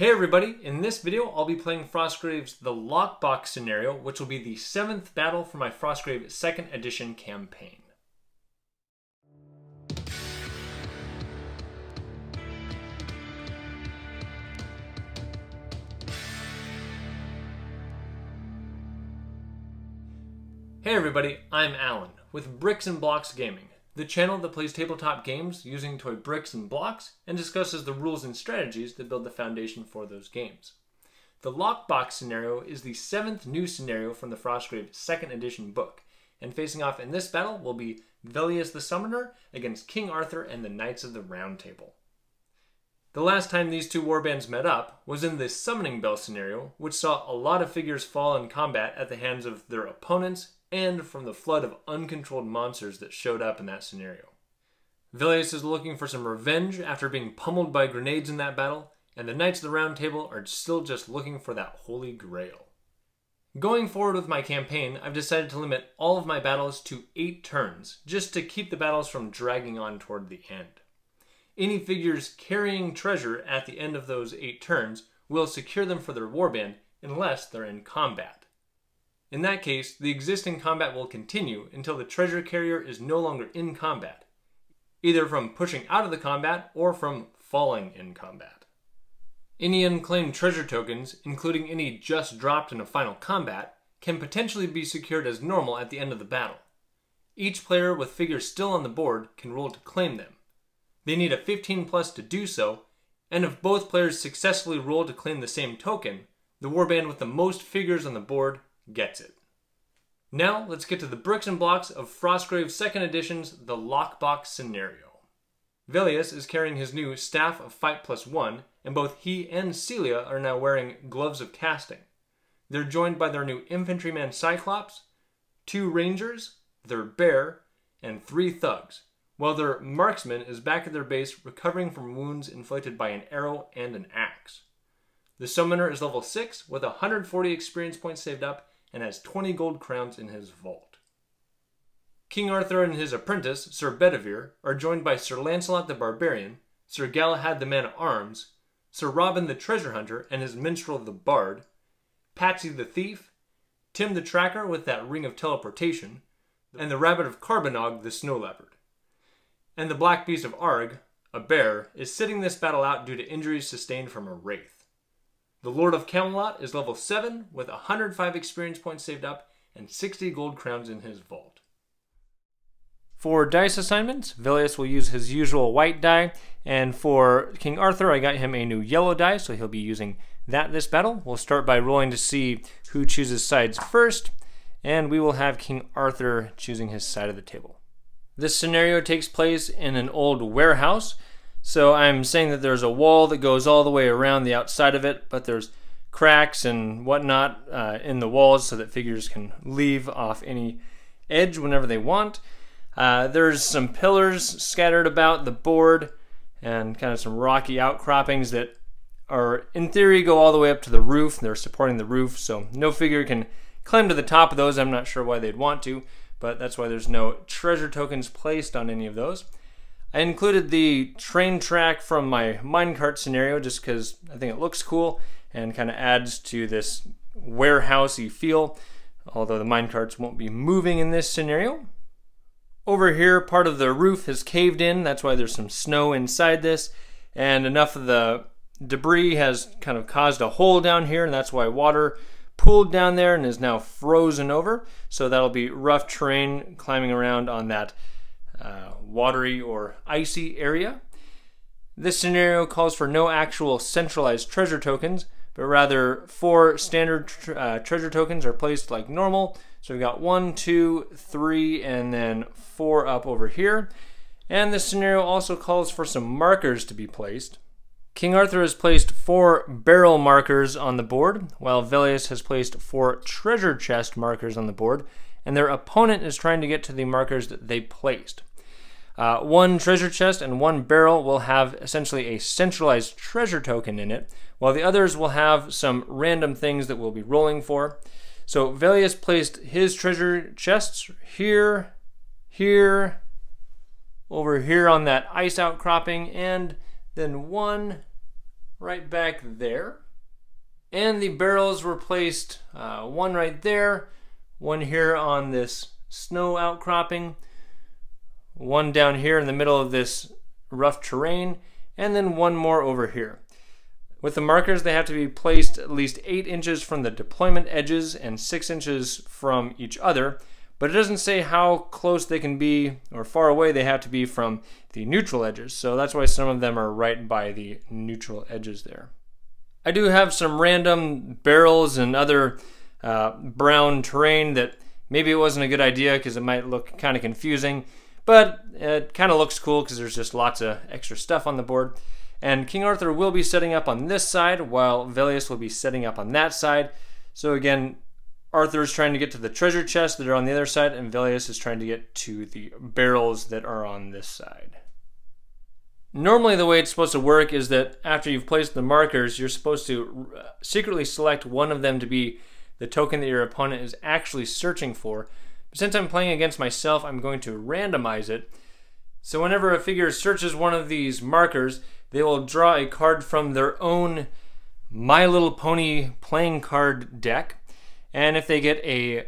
Hey everybody, in this video I'll be playing Frostgrave's The Lockbox Scenario, which will be the 7th battle for my Frostgrave 2nd edition campaign. Hey everybody, I'm Alan with Bricks and Blocks Gaming, the channel that plays tabletop games using toy bricks and blocks and discusses the rules and strategies that build the foundation for those games. The Lockbox Scenario is the 7th new scenario from the Frostgrave 2nd edition book, and facing off in this battle will be Velius the Summoner against King Arthur and the Knights of the Round Table. The last time these two warbands met up was in the Summoning Bell scenario, which saw a lot of figures fall in combat at the hands of their opponents and from the flood of uncontrolled monsters that showed up in that scenario. Velius is looking for some revenge after being pummeled by grenades in that battle, and the Knights of the Round Table are still just looking for that Holy Grail. Going forward with my campaign, I've decided to limit all of my battles to 8 turns, just to keep the battles from dragging on toward the end. Any figures carrying treasure at the end of those 8 turns will secure them for their warband unless they're in combat. In that case, the existing combat will continue until the treasure carrier is no longer in combat, either from pushing out of the combat or from falling in combat. Any unclaimed treasure tokens, including any just dropped in a final combat, can potentially be secured as normal at the end of the battle. Each player with figures still on the board can roll to claim them. They need a 15+ to do so, and if both players successfully roll to claim the same token, the warband with the most figures on the board gets it. Now let's get to the bricks and blocks of Frostgrave 2nd Edition's The Lockbox Scenario. Velius is carrying his new Staff of Fight Plus One, and both he and Celia are now wearing Gloves of Casting. They're joined by their new Infantryman Cyclops, 2 Rangers, their bear, and 3 thugs, while their marksman is back at their base recovering from wounds inflicted by an arrow and an axe. The summoner is level 6 with 140 experience points saved up and has 20 gold crowns in his vault. King Arthur and his apprentice, Sir Bedivere, are joined by Sir Lancelot the Barbarian, Sir Galahad the Man at Arms, Sir Robin the Treasure Hunter and his minstrel the Bard, Patsy the Thief, Tim the Tracker with that ring of teleportation, and the Rabbit of Caerbannog the Snow Leopard. And the Black Beast of Aaargh, a bear, is sitting this battle out due to injuries sustained from a wraith. The Lord of Camelot is level 7 with 105 experience points saved up and 60 gold crowns in his vault. For dice assignments, Velius will use his usual white die, and for King Arthur I got him a new yellow die, so he'll be using that this battle. We'll start by rolling to see who chooses sides first, and we will have King Arthur choosing his side of the table. This scenario takes place in an old warehouse. So I'm saying that there's a wall that goes all the way around the outside of it, but there's cracks and whatnot in the walls so that figures can leave off any edge whenever they want. There's some pillars scattered about the board and kind of some rocky outcroppings that are, in theory, go all the way up to the roof. They're supporting the roof, so no figure can climb to the top of those. I'm not sure why they'd want to, but that's why there's no treasure tokens placed on any of those. I included the train track from my minecart scenario just because I think it looks cool and kind of adds to this warehousey feel, although the minecarts won't be moving in this scenario. Over here, part of the roof has caved in, that's why there's some snow inside this, and enough of the debris has kind of caused a hole down here, and that's why water pooled down there and is now frozen over, so that'll be rough terrain climbing around on that watery or icy area. This scenario calls for no actual centralized treasure tokens, but rather 4 standard treasure tokens are placed like normal. So we've got 1, 2, 3, and then 4 up over here. And this scenario also calls for some markers to be placed. King Arthur has placed 4 barrel markers on the board, while Velius has placed 4 treasure chest markers on the board, and their opponent is trying to get to the markers that they placed. 1 treasure chest and 1 barrel will have essentially a centralized treasure token in it, while the others will have some random things that we'll be rolling for. So Velius placed his treasure chests here, here, over here on that ice outcropping, and then 1 right back there. And the barrels were placed, one right there, one here on this snow outcropping, one down here in the middle of this rough terrain, and then one more over here. With the markers, they have to be placed at least 8 inches from the deployment edges and 6 inches from each other, but it doesn't say how close they can be or far away they have to be from the neutral edges, so that's why some of them are right by the neutral edges there. I do have some random barrels and other brown terrain that maybe it wasn't a good idea because it might look kind of confusing, but it kind of looks cool because there's just lots of extra stuff on the board. And King Arthur will be setting up on this side while Velius will be setting up on that side. So again, Arthur is trying to get to the treasure chests that are on the other side, and Velius is trying to get to the barrels that are on this side. Normally the way it's supposed to work is that after you've placed the markers, you're supposed to secretly select one of them to be the token that your opponent is actually searching for. But since I'm playing against myself, I'm going to randomize it. So whenever a figure searches one of these markers, they will draw a card from their own My Little Pony playing card deck. And if they get a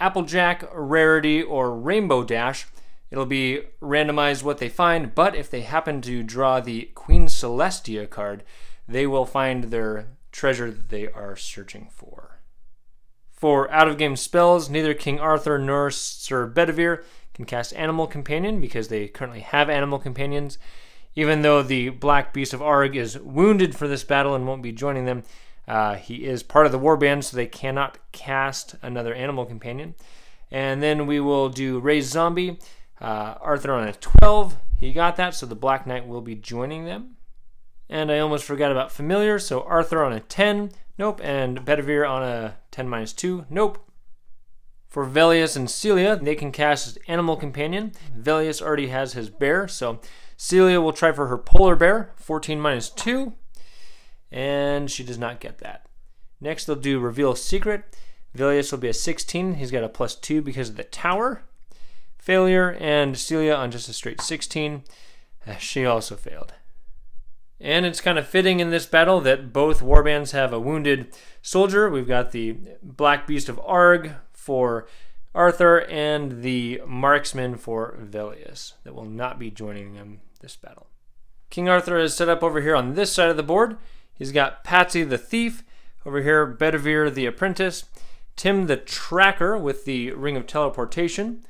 Applejack, Rarity, or Rainbow Dash, it'll be randomized what they find, but if they happen to draw the Queen Celestia card, they will find their treasure that they are searching for. For out-of-game spells, neither King Arthur nor Sir Bedivere can cast Animal Companion because they currently have Animal Companions. Even though the Black Beast of Aaargh is wounded for this battle and won't be joining them, he is part of the warband, so they cannot cast another Animal Companion. And then we will do Raise Zombie. Arthur on a 12, he got that, so the Black Knight will be joining them. And I almost forgot about Familiar, so Arthur on a 10, nope, and Bedivere on a 10-2, nope. For Velius and Celia, they can cast Animal Companion. Velius already has his bear, so Celia will try for her polar bear, 14-2, and she does not get that. Next they'll do Reveal Secret. Velius will be a 16, he's got a +2 because of the tower. Failure, and Celia on just a straight 16, she also failed. And it's kind of fitting in this battle that both warbands have a wounded soldier. We've got the Black Beast of Aaargh for Arthur and the Marksman for Velius that will not be joining them this battle. King Arthur is set up over here on this side of the board. He's got Patsy the Thief, over here Bedivere the Apprentice, Tim the Tracker with the Ring of Teleportation.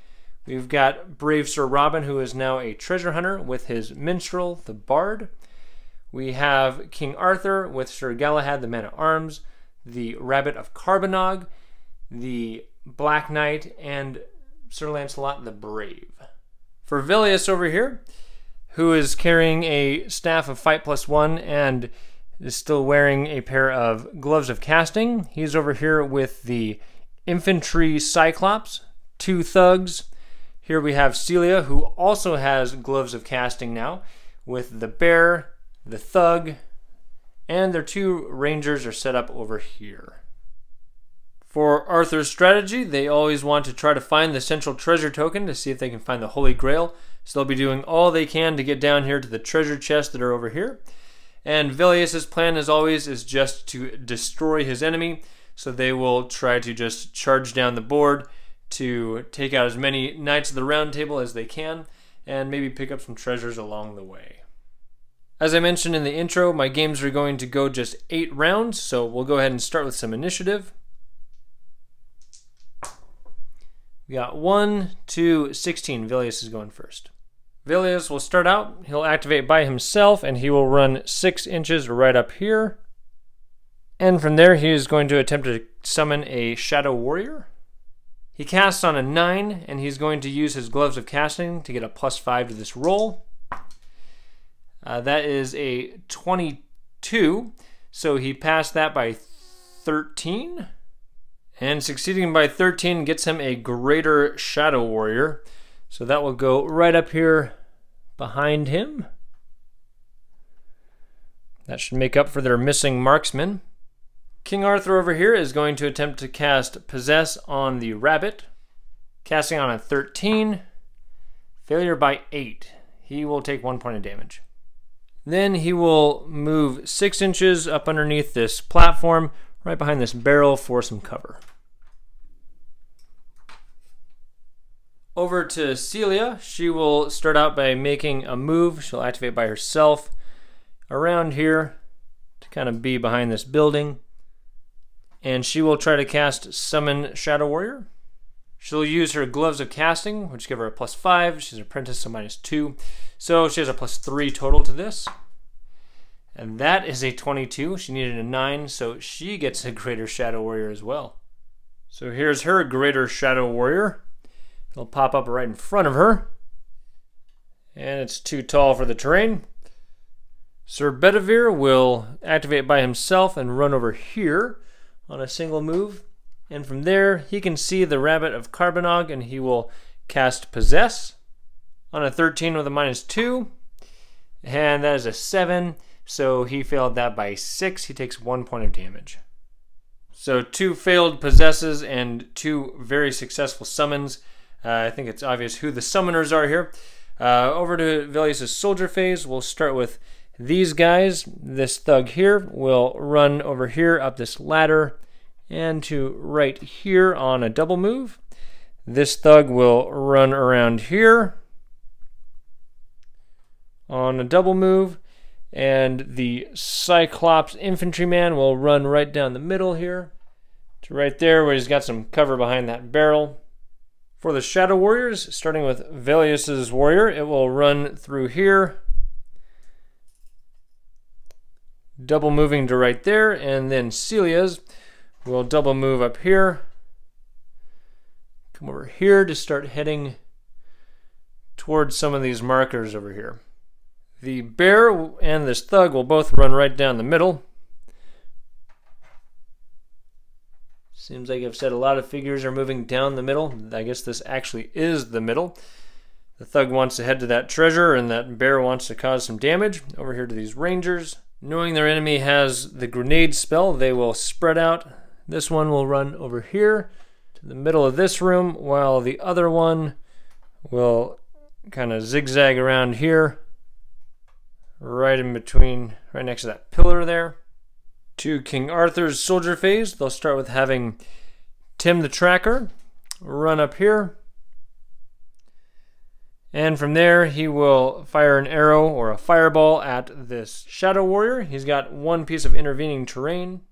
We've got brave Sir Robin, who is now a treasure hunter with his minstrel, the Bard. We have King Arthur with Sir Galahad, the Man at Arms, the Rabbit of Caerbannog, the Black Knight, and Sir Lancelot the Brave. For Velius over here, who is carrying a Staff of Fight Plus One and is still wearing a pair of Gloves of Casting, he's over here with the Infantryman Cyclops, two thugs. Here we have Celia, who also has Gloves of Casting now, with the bear, the thug, and their two rangers are set up over here. For Arthur's strategy, they always want to try to find the central treasure token to see if they can find the Holy Grail, so they'll be doing all they can to get down here to the treasure chests that are over here. And Velius's plan, as always, is just to destroy his enemy, so they will try to just charge down the board to take out as many Knights of the Round Table as they can, and maybe pick up some treasures along the way. As I mentioned in the intro, my games are going to go just 8 rounds, so we'll go ahead and start with some initiative. We got 1 to 16, Velius is going first. Velius will start out, he'll activate by himself, and he will run 6 inches right up here. And from there he is going to attempt to summon a Shadow Warrior. He casts on a 9, and he's going to use his Gloves of Casting to get a +5 to this roll. That is a 22, so he passed that by 13. And succeeding by 13 gets him a Greater Shadow Warrior. So that will go right up here behind him. That should make up for their missing marksman. King Arthur over here is going to attempt to cast Possess on the rabbit, casting on a 13, failure by 8. He will take 1 point of damage. Then he will move 6 inches up underneath this platform, right behind this barrel for some cover. Over to Celia. She will start out by making a move. She'll activate by herself around here to kind of be behind this building. And she will try to cast Summon Shadow Warrior. She'll use her Gloves of Casting, which give her a +5. She's an apprentice, so -2. So she has a +3 total to this. And that is a 22. She needed a 9, so she gets a Greater Shadow Warrior as well. So here's her Greater Shadow Warrior. It'll pop up right in front of her. And it's too tall for the terrain. Sir Bedivere will activate by himself and run over here on a single move. And from there, he can see the Rabbit of Caerbannog, and he will cast Possess on a 13 with a -2. And that is a 7. So he failed that by 6. He takes 1 point of damage. So 2 failed possesses and 2 very successful summons. I think it's obvious who the summoners are here. Over to Velius' soldier phase. We'll start with these guys. This thug here will run over here up this ladder and to right here on a double move. This thug will run around here on a double move. And the Cyclops infantryman will run right down the middle here to right there where he's got some cover behind that barrel. For the Shadow Warriors, starting with Velius' warrior, it will run through here, double moving to right there, and then Celia's will double move up here, come over here to start heading towards some of these markers over here. The bear and this thug will both run right down the middle. Seems like I've said a lot of figures are moving down the middle. I guess this actually is the middle. The thug wants to head to that treasure, and that bear wants to cause some damage. Over here to these rangers. Knowing their enemy has the grenade spell, they will spread out. This one will run over here to the middle of this room, while the other one will kind of zigzag around here. Right in between, right next to that pillar there. To King Arthur's soldier phase, they'll start with having Tim the Tracker run up here. And from there, he will fire an arrow or a fireball at this Shadow Warrior. He's got one piece of intervening terrain.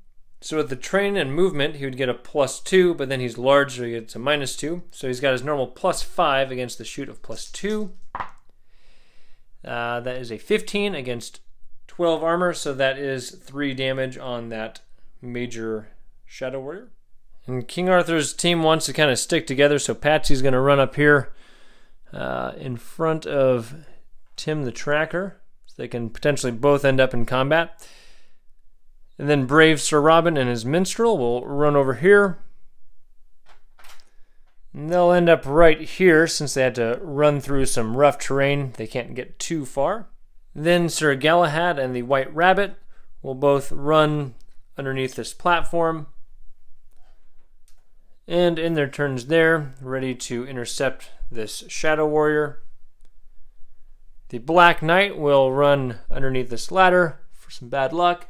So with the terrain and movement, he would get a +2, but then he's large, so he gets a -2. So he's got his normal +5 against the shoot of +2. That is a 15 against 12 armor, so that is 3 damage on that major Shadow Warrior. And King Arthur's team wants to kind of stick together, so Patsy's going to run up here in front of Tim the Tracker, so they can potentially both end up in combat. And then brave Sir Robin and his minstrel will run over here. And they'll end up right here since they had to run through some rough terrain. They can't get too far. Then Sir Galahad and the White Rabbit will both run underneath this platform. And in their turns there, ready to intercept this Shadow Warrior. The Black Knight will run underneath this ladder for some bad luck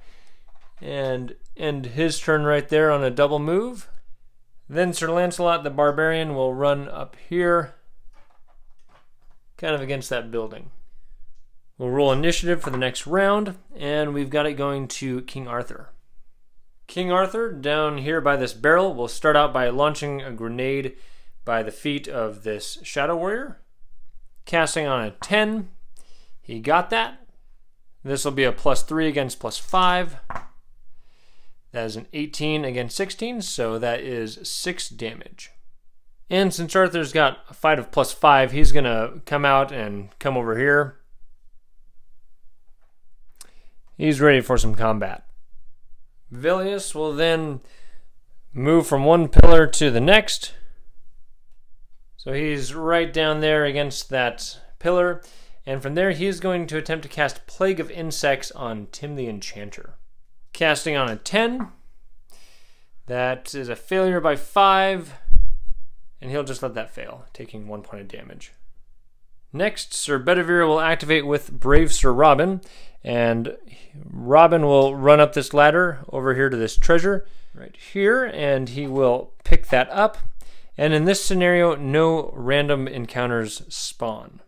and end his turn right there on a double move. Then Sir Lancelot the Barbarian will run up here, kind of against that building. We'll roll initiative for the next round, and we've got it going to King Arthur. King Arthur, down here by this barrel, will start out by launching a grenade by the feet of this Shadow Warrior, casting on a 10. He got that. This will be a +3 against +5. That is an 18 against 16, so that is 6 damage. And since Arthur's got a fight of +5, he's gonna come out and come over here. He's ready for some combat. Velius will then move from one pillar to the next. So he's right down there against that pillar. And from there, he's going to attempt to cast Plague of Insects on Tim the Enchanter. Casting on a 10. That is a failure by 5. And he'll just let that fail, taking 1 point of damage. Next, Sir Bedivere will activate with Brave Sir Robin, and Robin will run up this ladder over here to this treasure right here, and he will pick that up. And in this scenario, no random encounters spawn.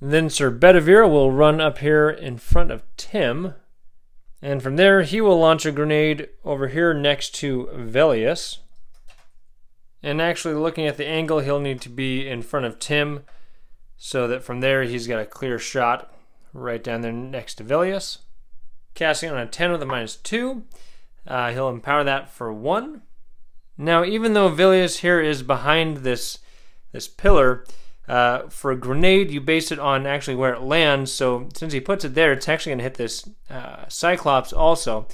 And then Sir Bedivere will run up here in front of Tim, and from there he will launch a grenade over here next to Velius. And actually, looking at the angle, he'll need to be in front of Tim, so that from there he's got a clear shot right down there next to Velius. Casting on a 10 with a -2, he'll empower that for 1. Now, even though Velius here is behind this pillar, for a grenade you base it on actually where it lands, so since he puts it there, it's actually going to hit this Cyclops also.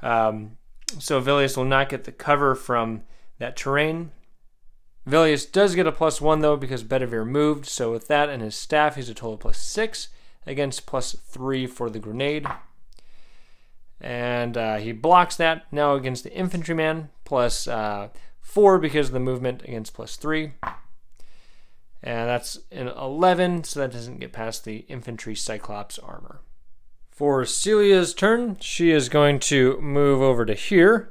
So Velius will not get the cover from that terrain. Velius does get a +1 though, because Bedivere moved, so with that and his staff, he's a total of +6 against +3 for the grenade. And he blocks that now against the infantryman, +4 because of the movement against +3. And that's an 11, so that doesn't get past the infantry Cyclops armor. For Celia's turn, she is going to move over to here.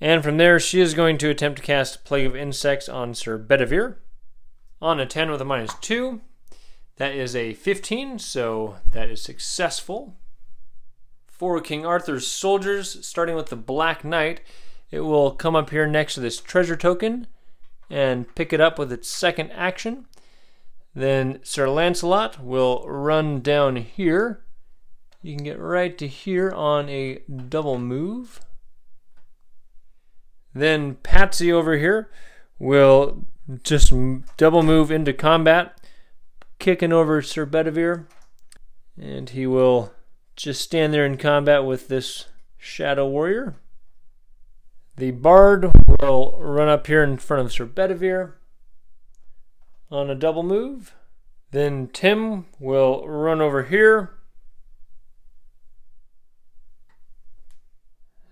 And from there, she is going to attempt to cast Plague of Insects on Sir Bedivere. On a 10 with a -2, that is a 15, so that is successful. For King Arthur's soldiers, starting with the Black Knight, it will come up here next to this treasure token and pick it up with its second action. Then Sir Lancelot will run down here. You can get right to here on a double move. Then Patsy over here will just double move into combat, kicking over Sir Bedivere, and he will just stand there in combat with this Shadow Warrior. The Bard will run up here in front of Sir Bedivere on a double move. Then Tim will run over here.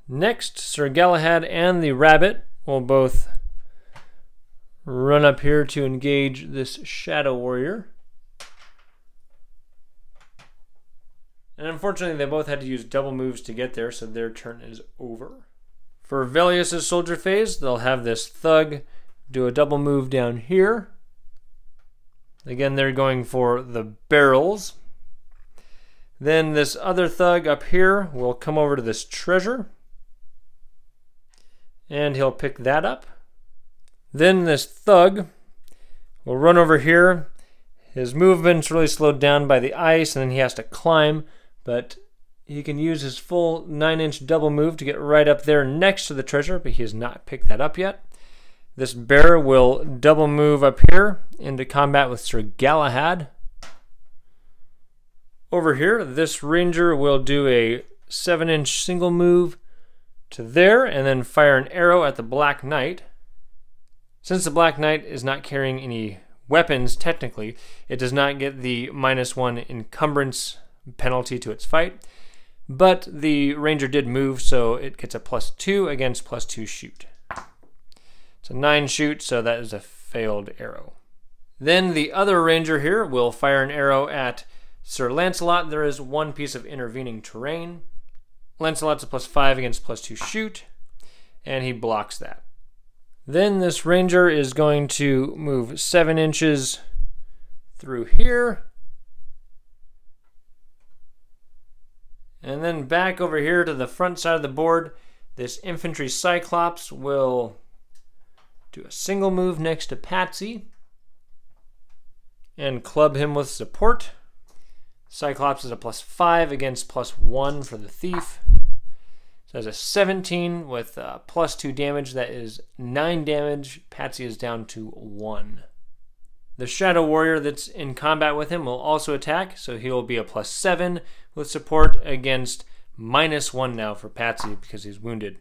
Next, Sir Galahad and the Rabbit will both run up here to engage this Shadow Warrior. And unfortunately, they both had to use double moves to get there, so their turn is over. For Velius' soldier phase, they'll have this thug do a double move down here. Again, they're going for the barrels. Then this other thug up here will come over to this treasure, and he'll pick that up. Then this thug will run over here. His movement's really slowed down by the ice, and then he has to climb, but he can use his full 9-inch double move to get right up there next to the treasure, but he has not picked that up yet. This bear will double move up here into combat with Sir Galahad. Over here, this ranger will do a 7-inch single move to there, and then fire an arrow at the Black Knight. Since the Black Knight is not carrying any weapons, technically, it does not get the -1 encumbrance penalty to its fight, but the ranger did move, so it gets a +2 against +2 shoot. It's a 9 shoot, so that is a failed arrow. Then the other ranger here will fire an arrow at Sir Lancelot. There is one piece of intervening terrain. Lancelot's a +5 against +2 shoot, and he blocks that. Then this ranger is going to move 7 inches through here, and then back over here to the front side of the board. This infantry Cyclops will do a single move next to Patsy and club him with support. Cyclops is a +5 against +1 for the thief. So that's a 17 with +2 damage. That is 9 damage. Patsy is down to 1. The Shadow Warrior that's in combat with him will also attack, so he will be a +7 with support against -1 now for Patsy because he's wounded.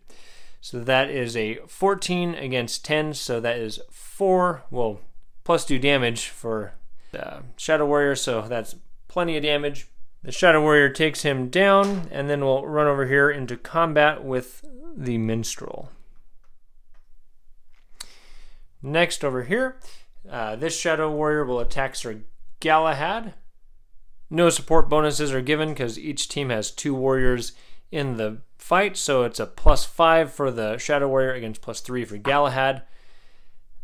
So that is a 14 against 10, so that is 4, well, +2 damage for the Shadow Warrior, so that's plenty of damage. The Shadow Warrior takes him down, and then we'll run over here into combat with the Minstrel. Next over here This Shadow Warrior will attack Sir Galahad. No support bonuses are given because each team has two warriors in the fight, so it's a +5 for the Shadow Warrior against +3 for Galahad.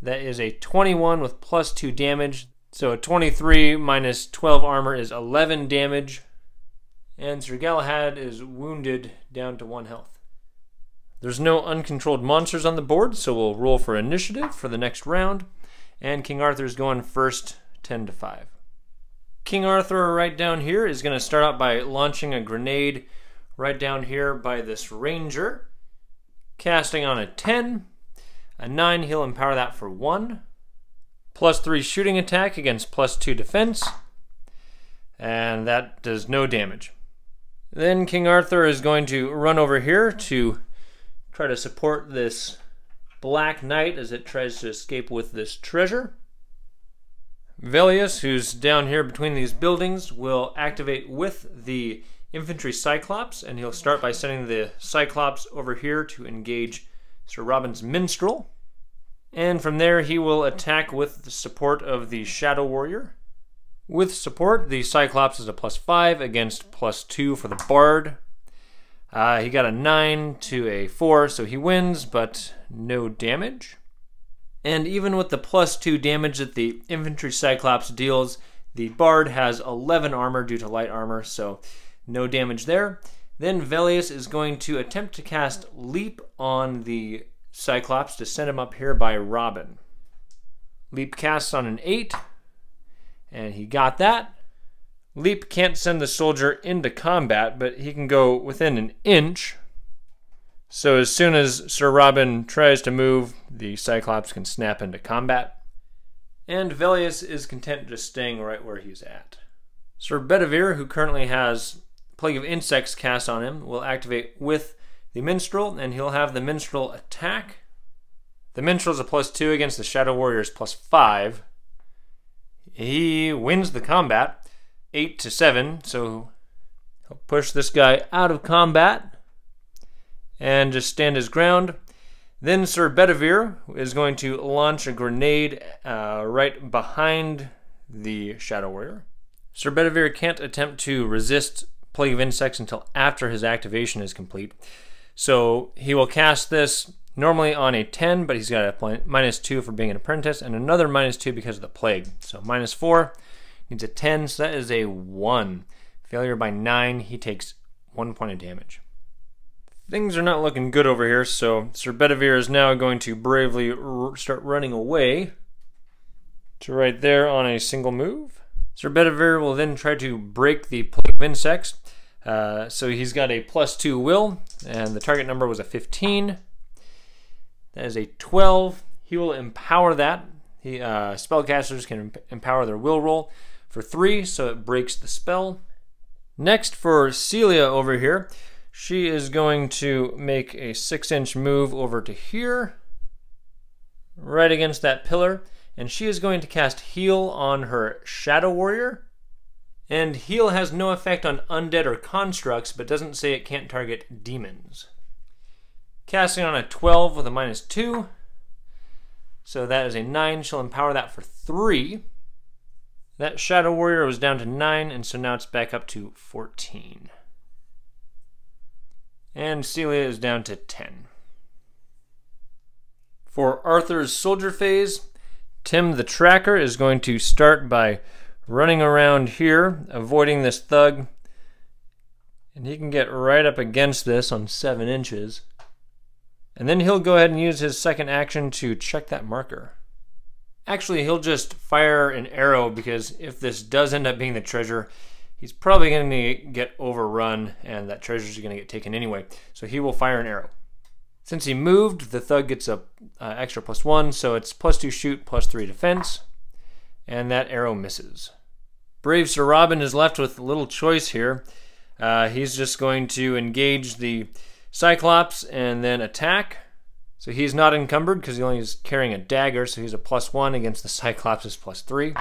That is a 21 with +2 damage, so a 23 minus 12 armor is 11 damage, and Sir Galahad is wounded down to 1 health. There's no uncontrolled monsters on the board, so we'll roll for initiative for the next round, and King Arthur's going first, 10-5. King Arthur right down here is going to start out by launching a grenade right down here by this ranger, casting on a 10. A 9, he'll empower that for 1. +3 shooting attack against +2 defense, and that does no damage. Then King Arthur is going to run over here to try to support this Black Knight as it tries to escape with this treasure. Velius, who's down here between these buildings, will activate with the Infantry Cyclops, and he'll start by sending the Cyclops over here to engage Sir Robin's Minstrel. And from there he will attack with the support of the Shadow Warrior. With support, the Cyclops is a +5 against +2 for the Bard. He got a 9 to a 4, so he wins, but no damage. And even with the +2 damage that the Infantry Cyclops deals, the Bard has 11 armor due to light armor, so no damage there. Then Velius is going to attempt to cast Leap on the Cyclops to send him up here by Robin. Leap casts on an 8, and he got that. Leap can't send the soldier into combat, but he can go within an inch. So as soon as Sir Robin tries to move, the Cyclops can snap into combat. And Velius is content just staying right where he's at. Sir Bedivere, who currently has Plague of Insects cast on him, will activate with the Minstrel, and he'll have the Minstrel attack. The Minstrel's a +2 against the Shadow Warrior's +5. He wins the combat, 8-7, so he'll push this guy out of combat and just stand his ground. Then Sir Bedivere is going to launch a grenade right behind the Shadow Warrior. Sir Bedivere can't attempt to resist Plague of Insects until after his activation is complete, so he will cast this normally on a 10, but he's got a -2 for being an apprentice and another -2 because of the plague, so -4, needs a 10, so that is a 1. Failure by 9, he takes 1 point of damage. Things are not looking good over here, so Sir Bedivere is now going to bravely start running away to right there on a single move. Sir Bedivere will then try to break the Plague of Insects, so he's got a +2 will, and the target number was a 15. That is a 12. He will empower that. Spellcasters can empower their will roll for 3, so it breaks the spell. Next for Celia over here, she is going to make a 6-inch move over to here, right against that pillar, and she is going to cast Heal on her Shadow Warrior. And Heal has no effect on undead or constructs, but doesn't say it can't target demons. Casting on a 12 with a -2, so that is a 9. She'll empower that for 3. That Shadow Warrior was down to 9, and so now it's back up to 14. And Celia is down to 10. For Arthur's soldier phase, Tim the Tracker is going to start by running around here, avoiding this thug. And he can get right up against this on 7 inches. And then he'll go ahead and use his second action to check that marker. Actually, he'll just fire an arrow, because if this does end up being the treasure, he's probably going to get overrun, and that treasure is going to get taken anyway. So he will fire an arrow. Since he moved, the thug gets a extra +1, so it's +2 shoot, +3 defense, and that arrow misses. Brave Sir Robin is left with little choice here. He's just going to engage the Cyclops and then attack. So he's not encumbered because he only is carrying a dagger, so he's a +1 against the Cyclops' +3.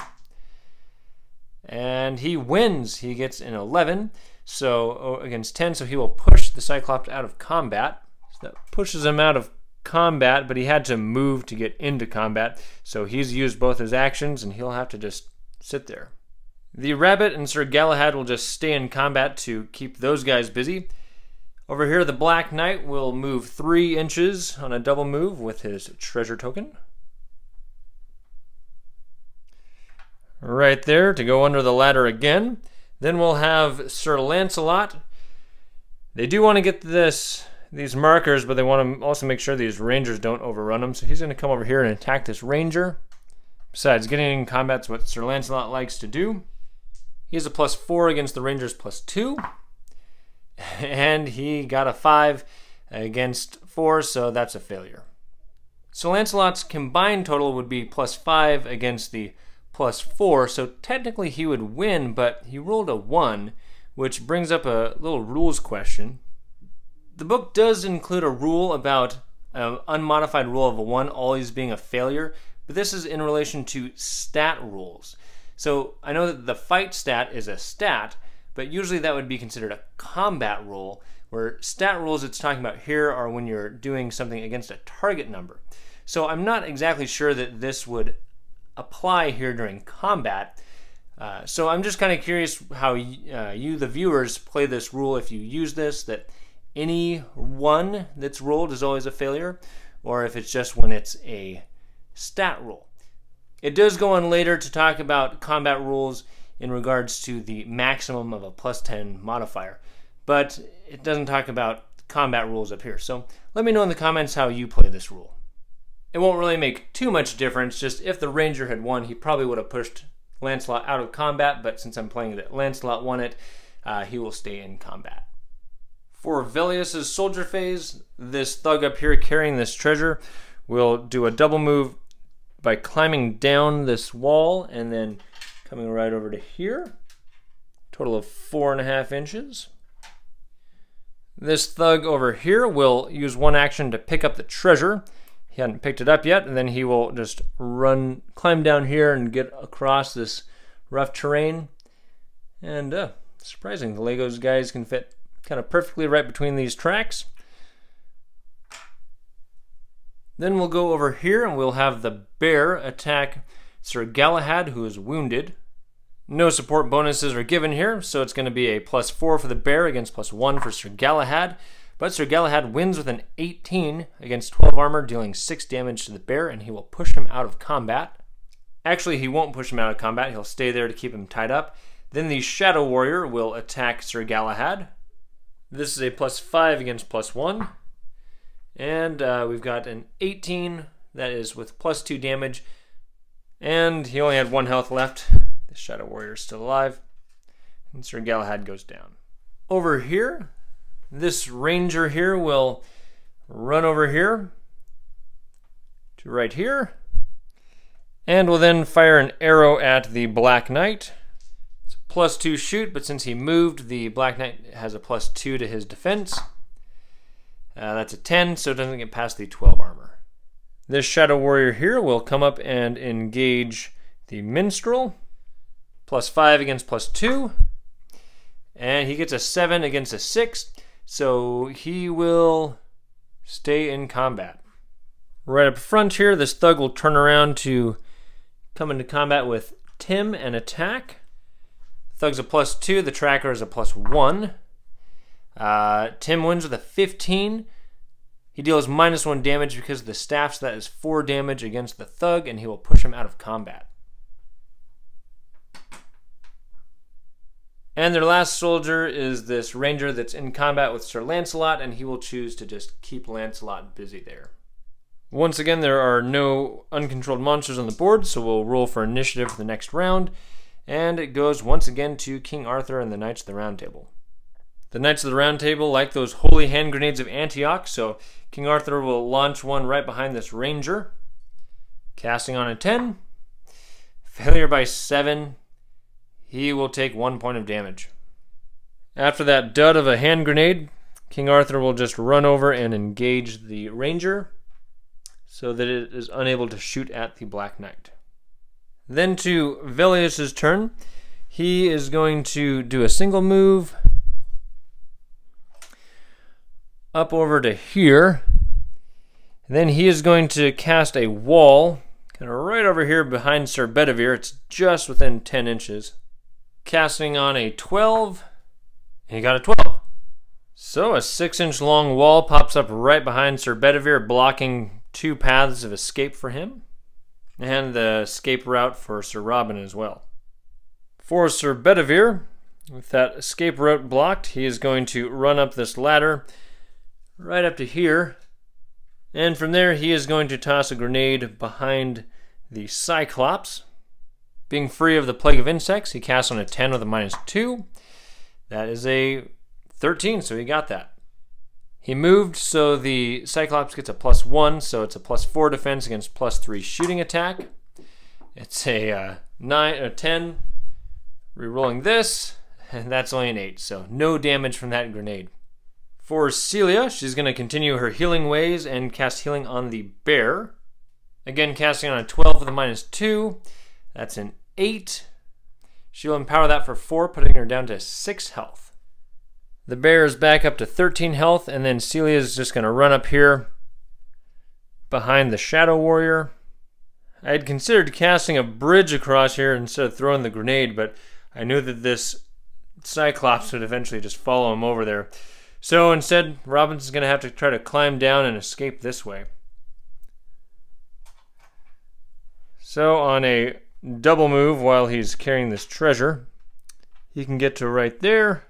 And he wins. He gets an 11, so against 10, so he will push the Cyclops out of combat. So that pushes him out of combat, but he had to move to get into combat, so he's used both his actions and he'll have to just sit there. The Rabbit and Sir Galahad will just stay in combat to keep those guys busy. Over here, the Black Knight will move 3 inches on a double move with his treasure token. Right there to go under the ladder again. Then we'll have Sir Lancelot. They do want to get these markers, but they want to also make sure these rangers don't overrun them. So he's going to come over here and attack this ranger. Besides, getting in combat is what Sir Lancelot likes to do. He has a +4 against the Rangers, +2. And he got a 5 against 4, so that's a failure. So Lancelot's combined total would be +5 against the +4, so technically he would win, but he rolled a 1, which brings up a little rules question. The book does include a rule about an unmodified roll of a 1 always being a failure, but this is in relation to stat rules. So I know that the fight stat is a stat, but usually that would be considered a combat rule, where stat rules it's talking about here are when you're doing something against a target number. So I'm not exactly sure that this would apply here during combat. So I'm just kind of curious how you, the viewers, play this rule if you use this, that any 1 that's rolled is always a failure, or if it's just when it's a stat rule. It does go on later to talk about combat rules in regards to the maximum of a +10 modifier, but it doesn't talk about combat rules up here. So let me know in the comments how you play this rule. It won't really make too much difference. Just if the Ranger had won, he probably would have pushed Lancelot out of combat, but since I'm playing that Lancelot won it, he will stay in combat. For Velius's soldier phase, this thug up here carrying this treasure will do a double move by climbing down this wall and then coming right over to here. Total of 4.5 inches. This thug over here will use 1 action to pick up the treasure. He hadn't picked it up yet, and then he will just climb down here and get across this rough terrain. And surprising, the Legos guys can fit kind of perfectly right between these tracks. Then we'll go over here and we'll have the bear attack Sir Galahad, who is wounded. No support bonuses are given here, so it's going to be a +4 for the bear against +1 for Sir Galahad. But Sir Galahad wins with an 18 against 12 armor, dealing 6 damage to the bear, and he will push him out of combat. Actually, he won't push him out of combat. He'll stay there to keep him tied up. Then the Shadow Warrior will attack Sir Galahad. This is a +5 against +1. And we've got an 18, that is with +2 damage. And he only had 1 health left. The Shadow Warrior is still alive. And Sir Galahad goes down. Over here, this ranger here will run over here to right here. And will then fire an arrow at the Black Knight. It's a +2 shoot, but since he moved, the Black Knight has a +2 to his defense. That's a 10, so it doesn't get past the 12 armor. This Shadow Warrior here will come up and engage the Minstrel. +5 against +2. And he gets a 7 against a 6, so he will stay in combat. Right up front here, this thug will turn around to come into combat with Tim and attack. Thug's a +2, the tracker is a +1. Tim wins with a 15. He deals -1 damage because of the staff, so that is 4 damage against the thug, and he will push him out of combat. And their last soldier is this ranger that's in combat with Sir Lancelot, and he will choose to just keep Lancelot busy there. Once again, there are no uncontrolled monsters on the board, so we'll roll for initiative for the next round, and it goes once again to King Arthur and the Knights of the Round Table. The Knights of the Round Table like those holy hand grenades of Antioch, so King Arthur will launch one right behind this ranger, casting on a 10. Failure by 7. He will take 1 point of damage. After that dud of a hand grenade, King Arthur will just run over and engage the ranger so that it is unable to shoot at the Black Knight. Then to Velius's turn, he is going to do a single move up over to here, And then he is going to cast a wall, kind of right over here behind Sir Bedivere. It's just within 10 inches. Casting on a 12, and he got a 12. So a 6-inch long wall pops up right behind Sir Bedivere, blocking two paths of escape for him, and the escape route for Sir Robin as well. For Sir Bedivere, with that escape route blocked, he is going to run up this ladder right up to here, and from there he is going to toss a grenade behind the Cyclops. Being free of the Plague of Insects, he casts on a 10 with a -2. That is a 13, so he got that. He moved, so the Cyclops gets a +1, so it's a +4 defense against +3 shooting attack. It's a 10. Rerolling this, and that's only an 8, so no damage from that grenade. For Celia, she's going to continue her healing ways and cast healing on the bear. Again, casting on a 12 with a -2. That's an 8. She'll empower that for 4, putting her down to 6 health. The bear is back up to 13 health, and then Celia is just going to run up here behind the Shadow Warrior. I had considered casting a bridge across here instead of throwing the grenade, but I knew that this Cyclops would eventually just follow him over there. So instead, Robinson's going to have to try to climb down and escape this way. So on a double move while he's carrying this treasure, he can get to right there.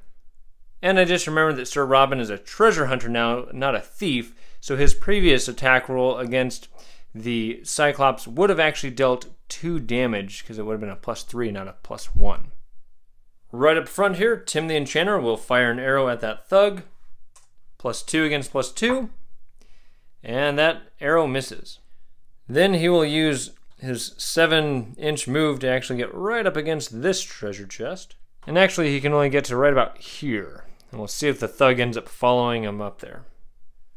And I just remembered that Sir Robin is a treasure hunter now, not a thief, so his previous attack roll against the Cyclops would have actually dealt 2 damage, because it would have been a +3, not a +1. Right up front here, Tim the Enchanter will fire an arrow at that thug. +2 against +2, and that arrow misses. Then he will use his 7-inch move to actually get right up against this treasure chest. And actually he can only get to right about here. And we'll see if the thug ends up following him up there.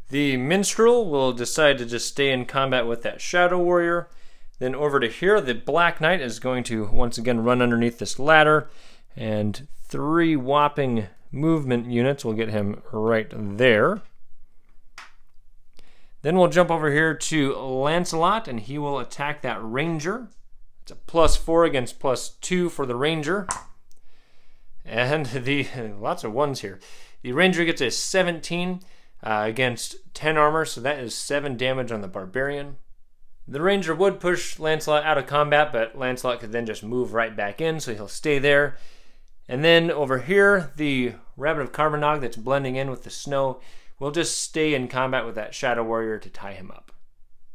The minstrel will decide to just stay in combat with that Shadow Warrior. Then over to here, the Black Knight is going to once again run underneath this ladder, and 3 whopping movement units will get him right there. Then we'll jump over here to Lancelot, and he will attack that ranger. It's a +4 against +2 for the ranger. And the lots of ones here. The ranger gets a 17 against 10 armor, so that is 7 damage on the barbarian. The ranger would push Lancelot out of combat, but Lancelot could then just move right back in, so he'll stay there. And then over here, the Rabbit of Caerbannog that's blending in with the snow, we'll just stay in combat with that Shadow Warrior to tie him up.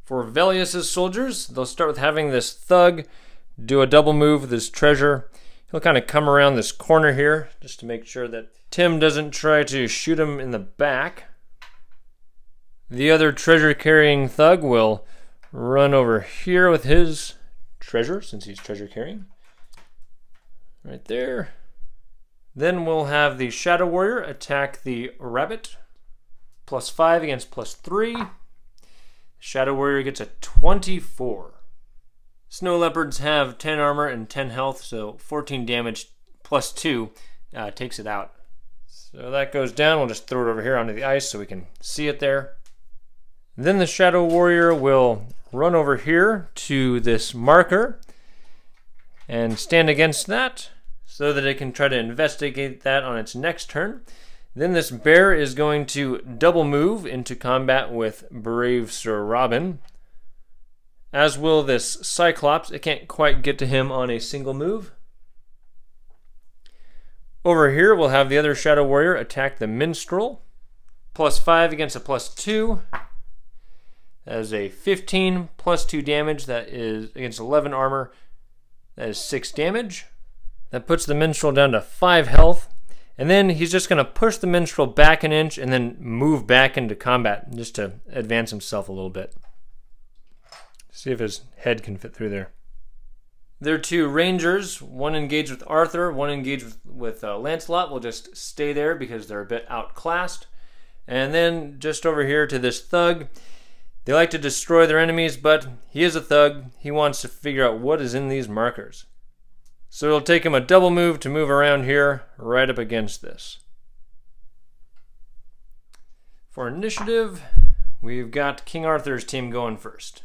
For Velius' soldiers, they'll start with having this thug do a double move with his treasure. He'll kind of come around this corner here just to make sure that Tim doesn't try to shoot him in the back. The other treasure-carrying thug will run over here with his treasure, since he's treasure-carrying. Right there. Then we'll have the Shadow Warrior attack the rabbit. +5 against +3. Shadow Warrior gets a 24. Snow Leopards have 10 armor and 10 health, so 14 damage +2 takes it out. So that goes down. We'll just throw it over here onto the ice so we can see it there. Then the Shadow Warrior will run over here to this marker and stand against that so that it can try to investigate that on its next turn. Then this bear is going to double move into combat with brave Sir Robin. As will this Cyclops. It can't quite get to him on a single move. Over here we'll have the other Shadow Warrior attack the minstrel. +5 against a +2. That is a 15 +2 damage. That is against 11 armor. That is 6 damage. That puts the minstrel down to 5 health. And then he's just going to push the minstrel back an inch and then move back into combat just to advance himself a little bit. See if his head can fit through there. There are 2 rangers, one engaged with Arthur, one engaged with Lancelot. We'll just stay there because they're a bit outclassed. And then just over here to this thug. They like to destroy their enemies, but he is a thug. He wants to figure out what is in these markers. So it'll take him a double move to move around here, right up against this. For initiative, We've got King Arthur's team going first.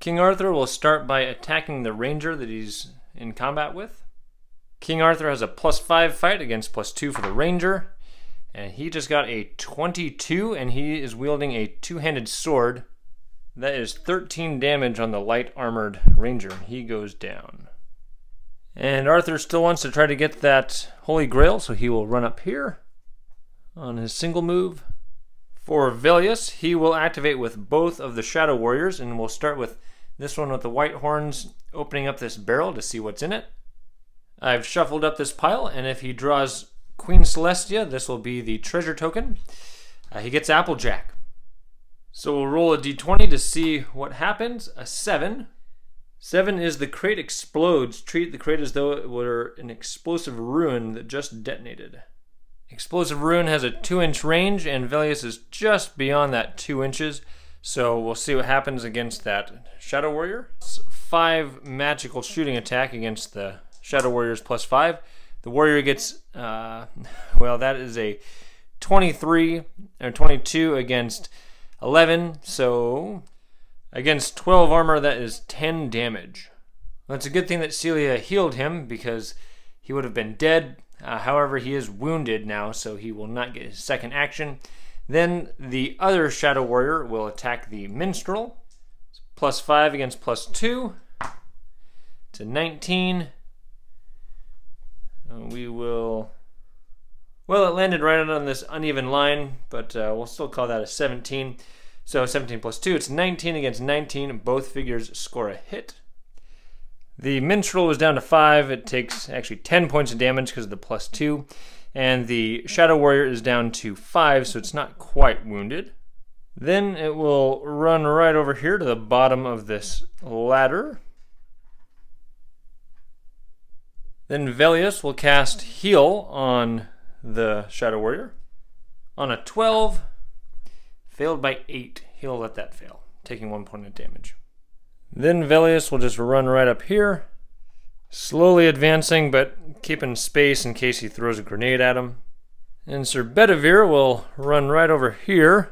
King Arthur will start by attacking the ranger that he's in combat with. King Arthur has a +5 fight against +2 for the ranger. And he just got a 22, and he is wielding a two-handed sword. That is 13 damage on the light-armored ranger. He goes down. And Arthur still wants to try to get that Holy Grail, so he will run up here on his single move. For Velius, he will activate with both of the Shadow Warriors, and we'll start with this one with the white horns, opening up this barrel to see what's in it. I've shuffled up this pile, and if he draws Queen Celestia, this will be the treasure token. He gets Applejack. So we'll roll a d20 to see what happens. A 7. 7 is the crate explodes. Treat the crate as though it were an explosive ruin that just detonated. Explosive ruin has a 2-inch range, and Velius is just beyond that 2 inches. So we'll see what happens against that Shadow Warrior. 5 magical shooting attack against the Shadow Warrior's +5. The warrior gets, well, that is a 23 or 22 against 11. So against 12 armor, that is 10 damage. Well, it's a good thing that Celia healed him because he would have been dead. However, he is wounded now, so he will not get his second action. Then the other Shadow Warrior will attack the Minstrel. It's +5 against +2 to 19. We will, well, it landed right on this uneven line, but we'll still call that a 17. So 17 +2, it's 19 against 19. Both figures score a hit. The Minstrel was down to 5. It takes actually 10 points of damage because of the +2. And the Shadow Warrior is down to 5, so it's not quite wounded. Then it will run right over here to the bottom of this ladder. Then Velius will cast Heal on the Shadow Warrior. On a 12, failed by 8. He'll let that fail, taking 1 point of damage. Then Velius will just run right up here, slowly advancing, but keeping space in case he throws a grenade at him. And Sir Bedivere will run right over here.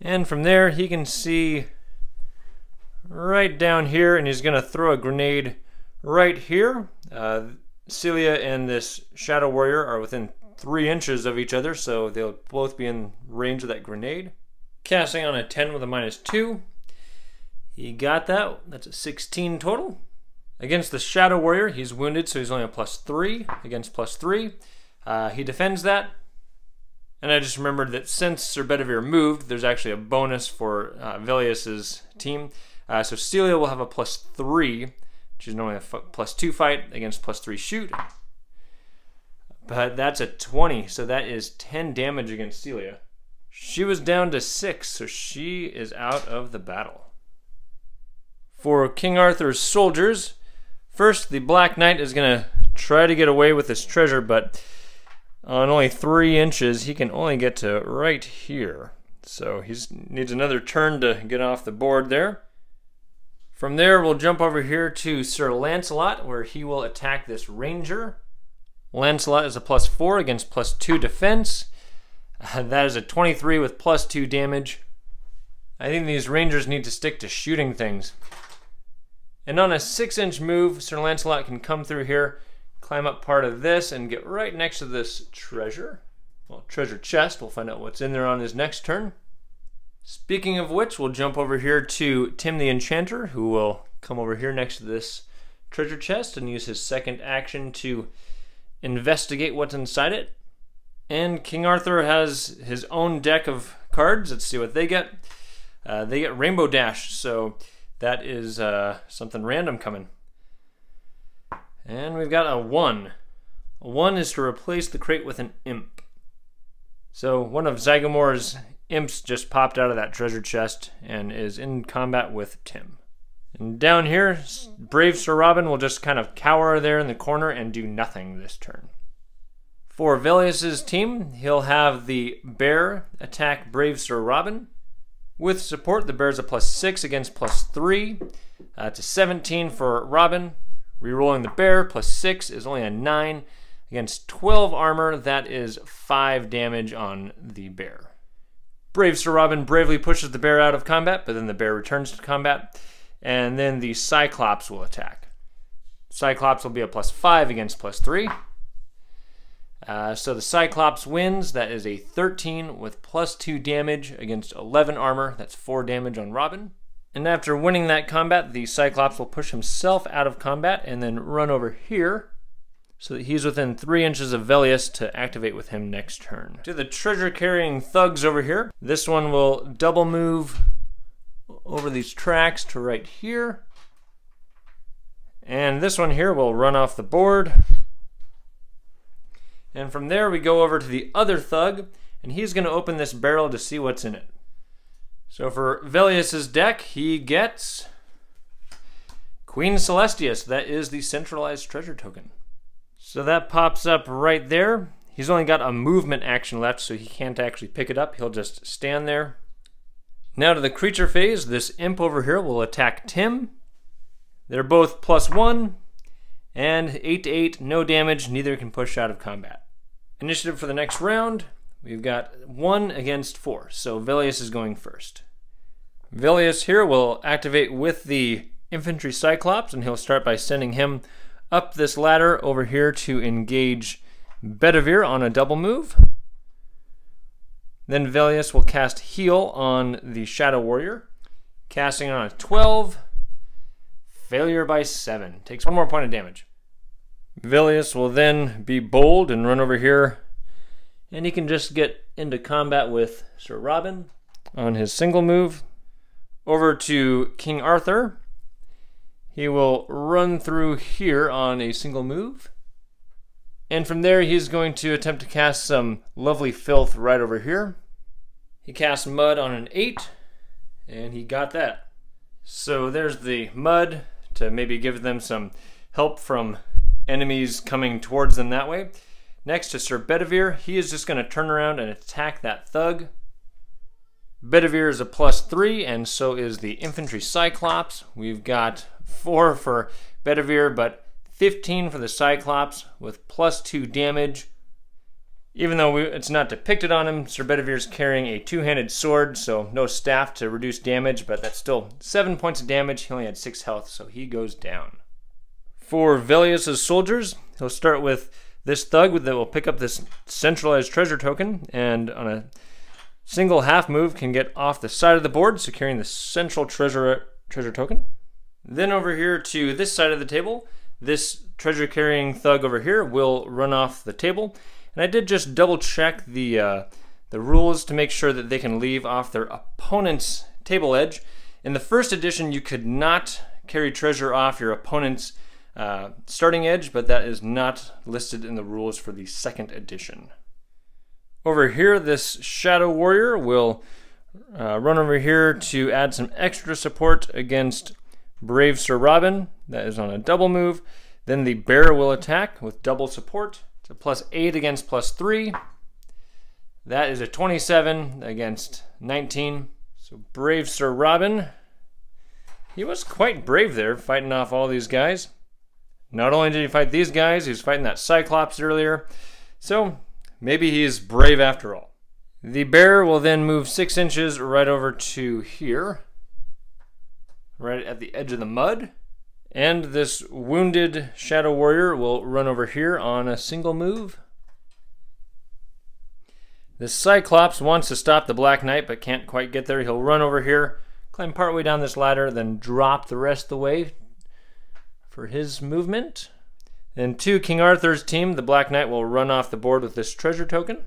And from there, he can see right down here, and he's gonna throw a grenade right here. Celia and this Shadow Warrior are within 3 inches of each other, so they'll both be in range of that grenade. Casting on a 10 with a -2. He got that. That's a 16 total. Against the Shadow Warrior, he's wounded, so he's only a +3 against +3. He defends that. And I just remembered that since Sir Bedivere moved, there's actually a bonus for Velius's team. So Celia will have a +3, which is normally a +2 fight against +3 shoot. But that's a 20, so that is 10 damage against Celia. She was down to 6, so she is out of the battle. For King Arthur's soldiers, first the Black Knight is going to try to get away with this treasure, but on only 3 inches, he can only get to right here. So he needs another turn to get off the board there. From there, we'll jump over here to Sir Lancelot, where he will attack this ranger. Lancelot is a +4 against +2 defense. That is a 23 with +2 damage. I think these rangers need to stick to shooting things. And on a 6-inch move, Sir Lancelot can come through here, climb up part of this, and get right next to this treasure. Well, treasure chest. We'll find out what's in there on his next turn. Speaking of which, we'll jump over here to Tim the Enchanter, who will come over here next to this treasure chest and use his second action to investigate what's inside it. And King Arthur has his own deck of cards. Let's see what they get. They get Rainbow Dash, so that is something random coming. And we've got a 1. A 1 is to replace the crate with an imp. So one of Zygomore's imps just popped out of that treasure chest and is in combat with Tim. And down here, brave Sir Robin will just kind of cower there in the corner and do nothing this turn. For Velius's team, he'll have the bear attack brave Sir Robin. With support, the bear's a +6 against +3 to 17 for Robin. Rerolling the bear, +6 is only a 9 Against 12 armor, that is 5 damage on the bear. Brave Sir Robin bravely pushes the bear out of combat, but then the bear returns to combat, and then the Cyclops will attack. Cyclops will be a +5 against +3. So the Cyclops wins. That is a 13 with +2 damage against 11 armor. That's 4 damage on Robin. And after winning that combat, the Cyclops will push himself out of combat and then run over here so that he's within 3 inches of Velius to activate with him next turn. To the treasure-carrying thugs over here. This one will double move over these tracks to right here. And this one here will run off the board. And from there we go over to the other thug, and he's gonna open this barrel to see what's in it. So for Velius's deck, he gets Queen Celestia, so that is the centralized treasure token. So that pops up right there. He's only got a movement action left, so he can't actually pick it up. He'll just stand there. Now to the creature phase, this imp over here will attack Tim. They're both +1. And 8-8, no damage, neither can push out of combat. Initiative for the next round, we've got 1 against 4, so Velius is going first. Velius here will activate with the Infantry Cyclops, and he'll start by sending him up this ladder over here to engage Bedivere on a double move. Then Velius will cast Heal on the Shadow Warrior, casting on a 12, failure by 7, takes 1 more point of damage. Velius will then be bold and run over here, and he can just get into combat with Sir Robin on his single move. Over to King Arthur. He will run through here on a single move, and from there he's going to attempt to cast some lovely filth right over here. He casts Mud on an 8, and he got that. So there's the mud to maybe give them some help from enemies coming towards them that way. Next to Sir Bedivere, he is just going to turn around and attack that thug. Bedivere is a +3, and so is the Infantry Cyclops. We've got 4 for Bedivere, but 15 for the Cyclops with +2 damage. Even though it's not depicted on him, Sir Bedivere's carrying a 2-handed sword, so no staff to reduce damage, but that's still 7 points of damage. He only had 6 health, so he goes down. For Velius's soldiers, he'll start with this thug that will pick up this centralized treasure token, and on a single half move can get off the side of the board, securing the central treasure token. Then over here to this side of the table, this treasure-carrying thug over here will run off the table. And I did just double check the rules to make sure that they can leave off their opponent's table edge. In the first edition, you could not carry treasure off your opponent's starting edge, but that is not listed in the rules for the second edition. Over here, this Shadow Warrior will run over here to add some extra support against Brave Sir Robin. That is on a double move. Then the bear will attack with double support. So +8 against +3. That is a 27 against 19. So Brave Sir Robin. He was quite brave there, fighting off all these guys. Not only did he fight these guys, he was fighting that Cyclops earlier. So maybe he's brave after all. The bear will then move 6 inches right over to here, right at the edge of the mud. And this wounded Shadow Warrior will run over here on a single move. The Cyclops wants to stop the Black Knight, but can't quite get there. He'll run over here, climb partway down this ladder, then drop the rest of the way for his movement. Then to King Arthur's team, the Black Knight will run off the board with this treasure token.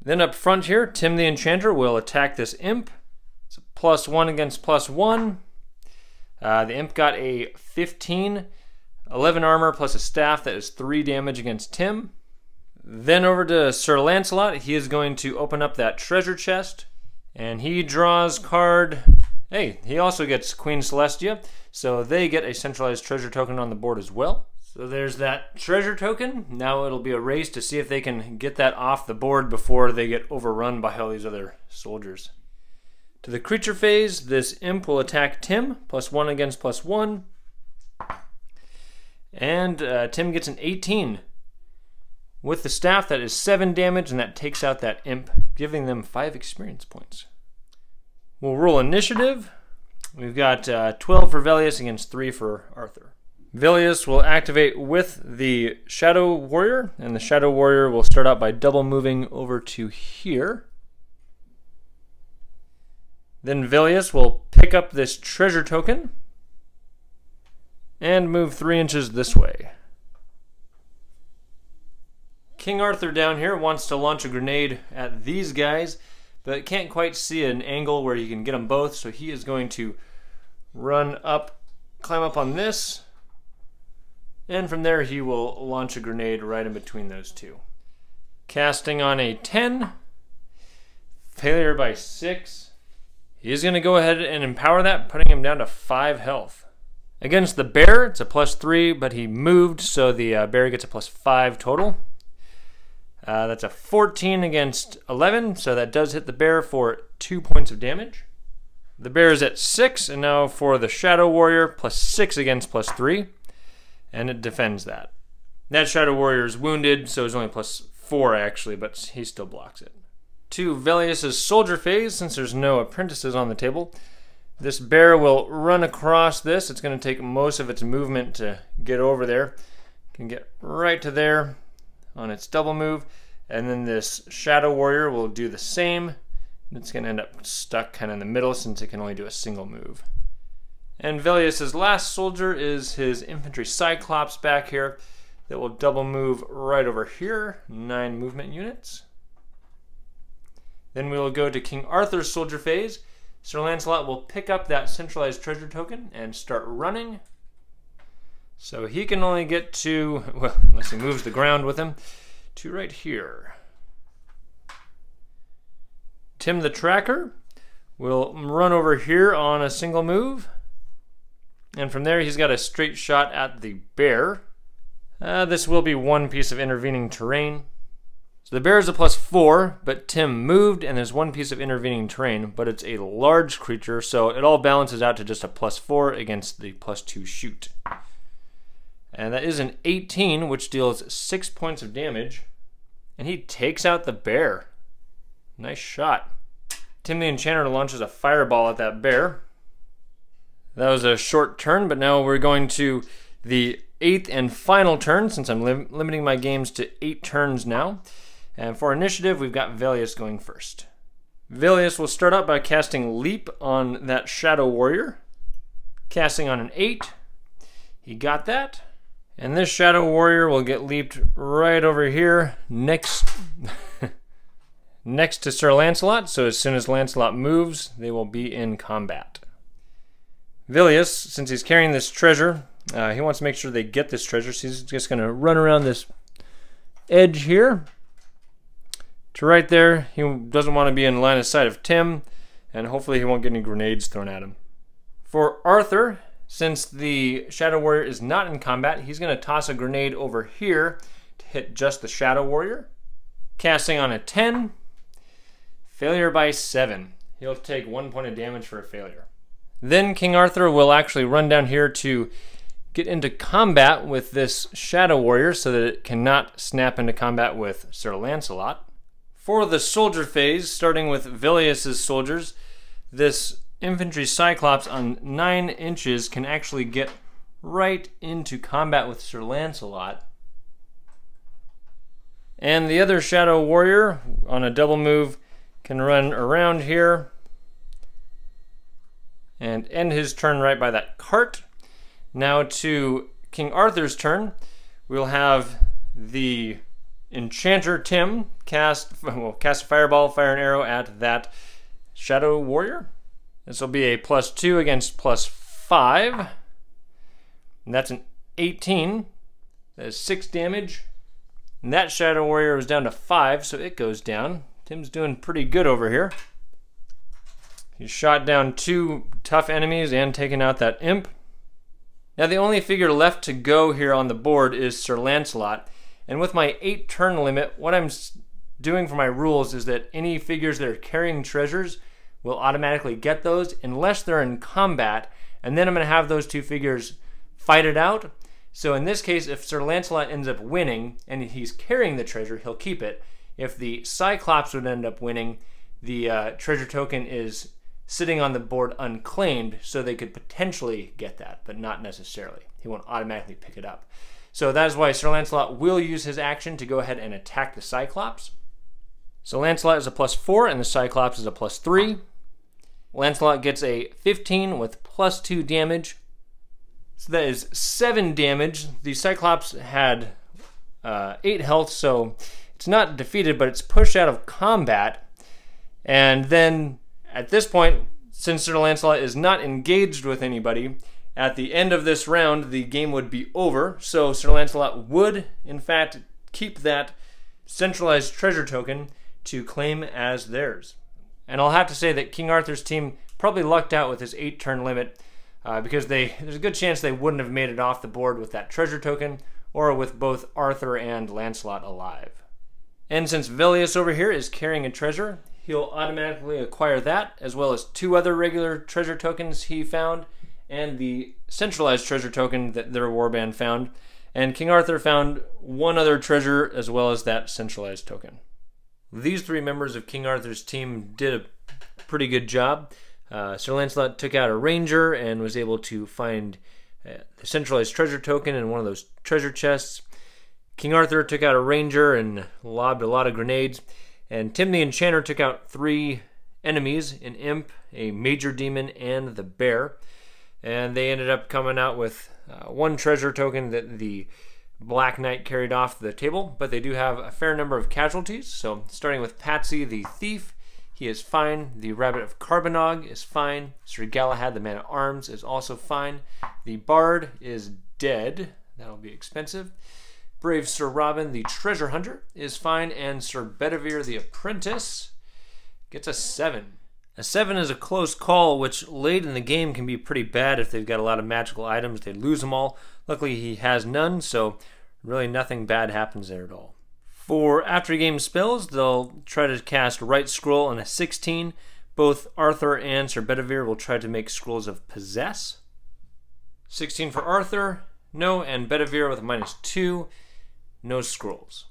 Then up front here, Tim the Enchanter will attack this imp. It's a +1 against +1. The imp got a 15, 11 armor plus a staff, that is 3 damage against Tim. Then over to Sir Lancelot, he is going to open up that treasure chest, and he draws card, hey, he also gets Queen Celestia, so they get a centralized treasure token on the board as well. So there's that treasure token. Now it'll be a race to see if they can get that off the board before they get overrun by all these other soldiers. To the creature phase, this imp will attack Tim, +1 against +1. And Tim gets an 18. With the staff, that is 7 damage, and that takes out that imp, giving them 5 experience points. We'll roll initiative. We've got 12 for Velius against 3 for Arthur. Velius will activate with the Shadow Warrior, and the Shadow Warrior will start out by double moving over to here. Then Velius will pick up this treasure token and move 3 inches this way. King Arthur down here wants to launch a grenade at these guys, but can't quite see an angle where he can get them both, so he is going to run up, climb up on this, and from there he will launch a grenade right in between those two. Casting on a 10, failure by 6. He's going to go ahead and empower that, putting him down to 5 health. Against the bear, it's a +3, but he moved, so the bear gets a +5 total. That's a 14 against 11, so that does hit the bear for 2 points of damage. The bear is at 6, and now for the Shadow Warrior, +6 against +3, and it defends that. That Shadow Warrior is wounded, so it's only +4 actually, but he still blocks it. To Velius's soldier phase, since there's no apprentices on the table, this bear will run across this. It's going to take most of its movement to get over there. Can get right to there on its double move, and then this Shadow Warrior will do the same. It's going to end up stuck kind of in the middle since it can only do a single move. And Velius's last soldier is his Infantry Cyclops back here that will double move right over here, 9 movement units. Then we will go to King Arthur's soldier phase. Sir Lancelot will pick up that centralized treasure token and start running. So he can only get to, well, unless he moves the ground with him, to right here. Tim the Tracker will run over here on a single move. And from there, he's got a straight shot at the bear. This will be one piece of intervening terrain. So the bear is a +4, but Tim moved, and there's one piece of intervening terrain, but it's a large creature, so it all balances out to just a +4 against the +2 shoot. And that is an 18, which deals 6 points of damage. And he takes out the bear. Nice shot. Tim the Enchanter launches a fireball at that bear. That was a short turn, but now we're going to the 8th and final turn, since I'm limiting my games to 8 turns now. And for initiative, we've got Velius going first. Velius will start out by casting Leap on that Shadow Warrior. Casting on an 8. He got that. And this Shadow Warrior will get leaped right over here next to Sir Lancelot, so as soon as Lancelot moves, they will be in combat. Velius, since he's carrying this treasure, he wants to make sure they get this treasure, so he's just going to run around this edge here to right there. He doesn't want to be in line of sight of Tim, and hopefully he won't get any grenades thrown at him. For Arthur, since the Shadow Warrior is not in combat, he's going to toss a grenade over here to hit just the Shadow Warrior. Casting on a 10, failure by 7. He'll take 1 point of damage for a failure. Then King Arthur will actually run down here to get into combat with this Shadow Warrior so that it cannot snap into combat with Sir Lancelot. For the soldier phase, starting with Velius's soldiers, this Infantry Cyclops on 9 inches can actually get right into combat with Sir Lancelot. And the other Shadow Warrior on a double move can run around here and end his turn right by that cart. Now to King Arthur's turn, we'll have the Enchanter Tim cast a fireball, fire an arrow at that Shadow Warrior. This will be a +2 against +5. And that's an 18. That is 6 damage. And that Shadow Warrior was down to 5, so it goes down. Tim's doing pretty good over here. He's shot down 2 tough enemies and taken out that imp. Now the only figure left to go here on the board is Sir Lancelot. And with my 8 turn limit, what I'm doing for my rules is that any figures that are carrying treasures will automatically get those unless they're in combat, and then I'm going to have those 2 figures fight it out, So in this case, if Sir Lancelot ends up winning and he's carrying the treasure, he'll keep it. If the Cyclops would end up winning, the treasure token is sitting on the board unclaimed, so they could potentially get that, but not necessarily. He won't automatically pick it up. So that is why Sir Lancelot will use his action to go ahead and attack the Cyclops. So Lancelot is a +4 and the Cyclops is a +3. Lancelot gets a 15 with +2 damage. So that is 7 damage. The Cyclops had 8 health, so it's not defeated, but it's pushed out of combat. And then at this point, since Sir Lancelot is not engaged with anybody, at the end of this round, the game would be over. So Sir Lancelot would, in fact, keep that centralized treasure token to claim as theirs. And I'll have to say that King Arthur's team probably lucked out with his 8-turn limit because there's a good chance they wouldn't have made it off the board with that treasure token or with both Arthur and Lancelot alive. And since Velius over here is carrying a treasure, he'll automatically acquire that, as well as 2 other regular treasure tokens he found, and the centralized treasure token that their warband found. And King Arthur found 1 other treasure, as well as that centralized token. These 3 members of King Arthur's team did a pretty good job. Sir Lancelot took out a ranger and was able to find the centralized treasure token in one of those treasure chests. King Arthur took out a ranger and lobbed a lot of grenades. And Tim the Enchanter took out 3 enemies, an imp, a major demon, and the bear. And they ended up coming out with 1 treasure token that the Black Knight carried off the table, but they do have a fair number of casualties. So starting with Patsy the thief, he is fine. The Rabbit of Caerbannog is fine. Sir Galahad, the man at arms, is also fine. The Bard is dead. That'll be expensive. Brave Sir Robin, the treasure hunter, is fine, and Sir Bedivere, the apprentice, gets a 7. A 7 is a close call, which late in the game can be pretty bad if they've got a lot of magical items. They lose them all. Luckily, he has none, so really nothing bad happens there at all. For after-game spells, they'll try to cast Right Scroll on a 16. Both Arthur and Sir Bedivere will try to make scrolls of Possess. 16 for Arthur, no, and Bedivere with a -2. No scrolls.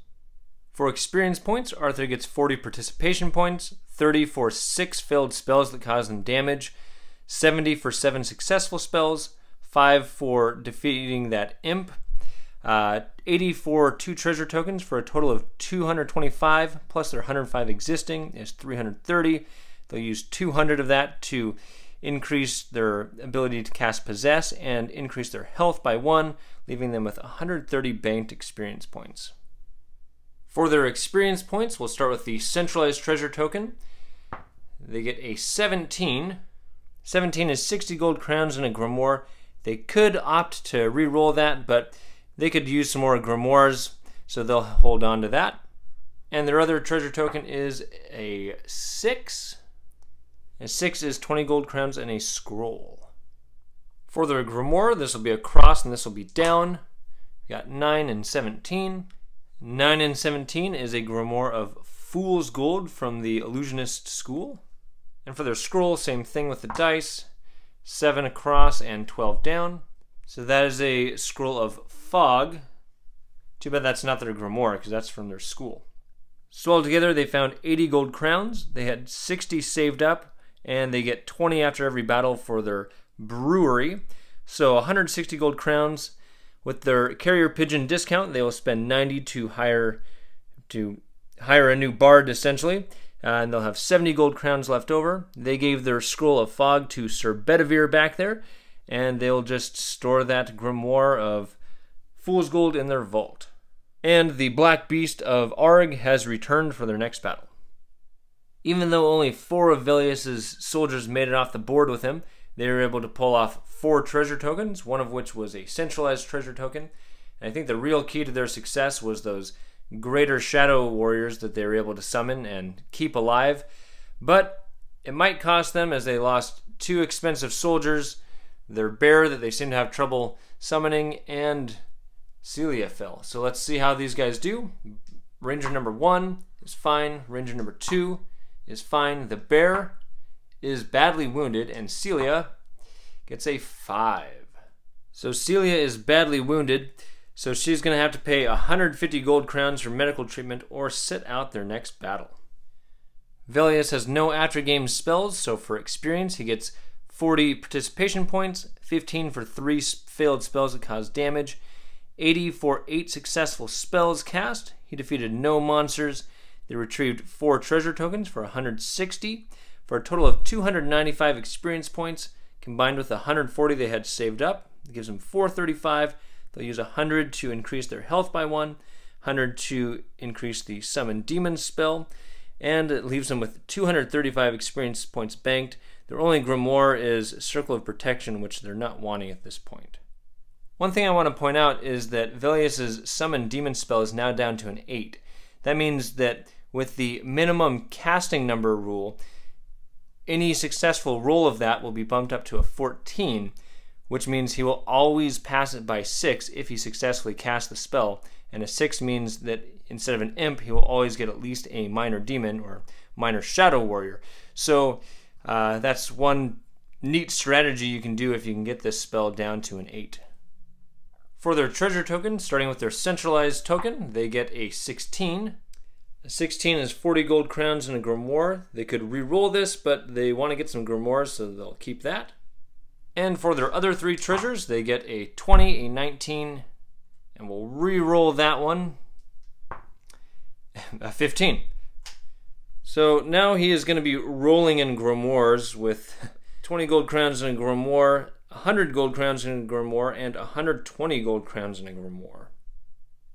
For experience points, Arthur gets 40 participation points, 30 for 6 failed spells that cause them damage, 70 for 7 successful spells, 5 for defeating that imp, 80 for 2 treasure tokens for a total of 225, plus their 105 existing is 330. They'll use 200 of that to increase their ability to cast Possess and increase their health by 1, leaving them with 130 banked experience points. For their experience points, we'll start with the centralized treasure token. They get a 17. 17 is 60 gold crowns and a grimoire. They could opt to re-roll that, but they could use some more grimoires, so they'll hold on to that. And their other treasure token is a 6. And 6 is 20 gold crowns and a scroll. For their grimoire, this will be a cross and this will be down. We got 9 and 17. 9 and 17 is a grimoire of Fool's Gold from the Illusionist School. And for their scroll, same thing with the dice. 7 across and 12 down. So that is a scroll of Fog. Too bad that's not their grimoire, because that's from their school. So altogether, they found 80 gold crowns. They had 60 saved up, and they get 20 after every battle for their brewery. So 160 gold crowns. With their carrier pigeon discount, they will spend 90 to hire a new bard, essentially. And they'll have 70 gold crowns left over. They gave their Scroll of Fog to Sir Bedivere back there, and they'll just store that grimoire of Fool's Gold in their vault. And the Black Beast of Aaargh has returned for their next battle. Even though only 4 of Velius's soldiers made it off the board with him, they were able to pull off 4 treasure tokens, one of which was a centralized treasure token. And I think the real key to their success was those Greater Shadow Warriors that they were able to summon and keep alive. But it might cost them, as they lost 2 expensive soldiers, their bear that they seem to have trouble summoning, and Celia fell. So let's see how these guys do. Ranger number 1 is fine. Ranger number 2 is fine. The bear is badly wounded, and Celia gets a 5. So Celia is badly wounded, so she's going to have to pay 150 gold crowns for medical treatment or sit out their next battle. Velius has no after-game spells, so for experience he gets 40 participation points, 15 for 3 failed spells that cause damage, 80 for 8 successful spells cast. He defeated no monsters. They retrieved 4 treasure tokens for 160, for a total of 295 experience points, combined with 140 they had saved up. It gives them 435. They'll use 100 to increase their health by 1, 100 to increase the Summon Demon spell, and it leaves them with 235 experience points banked. Their only grimoire is Circle of Protection, which they're not wanting at this point. One thing I want to point out is that Velius' Summon Demon spell is now down to an 8. That means that with the minimum casting number rule, any successful roll of that will be bumped up to a 14, which means he will always pass it by 6 if he successfully casts the spell, and a 6 means that instead of an imp, he will always get at least a minor demon or minor shadow warrior. So that's one neat strategy you can do if you can get this spell down to an 8. For their treasure token, starting with their centralized token, they get a 16. A 16 is 40 gold crowns and a grimoire. They could re-roll this, but they want to get some grimoires, so they'll keep that. And for their other 3 treasures, they get a 20, a 19, and we'll re-roll that one, a 15. So now he is going to be rolling in grimoires with 20 gold crowns and a grimoire, 100 gold crowns in a grimoire, and 120 gold crowns in a grimoire.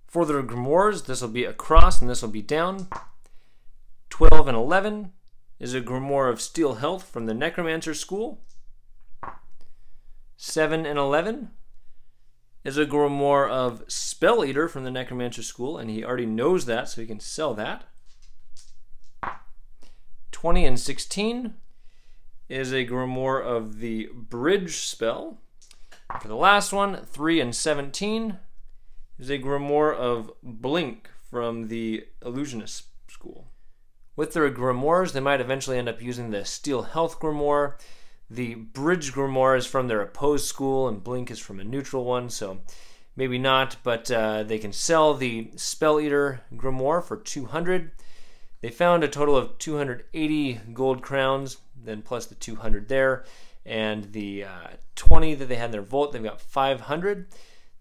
For their grimoires, this will be a cross and this will be down. 12 and 11 is a grimoire of Steel Health from the Necromancer School. 7 and 11 is a grimoire of Spell Eater from the Necromancer School, and he already knows that, so he can sell that. 20 and 16 is a grimoire of the Bridge spell. For the last one, 3 and 17 is a grimoire of Blink from the Illusionist School. With their grimoires, they might eventually end up using the Steel Health grimoire. The Bridge grimoire is from their opposed school, and Blink is from a neutral one, so maybe not, but they can sell the Spell Eater grimoire for 200. They found a total of 280 gold crowns, then plus the 200 there, and the 20 that they had in their vault, they've got 500.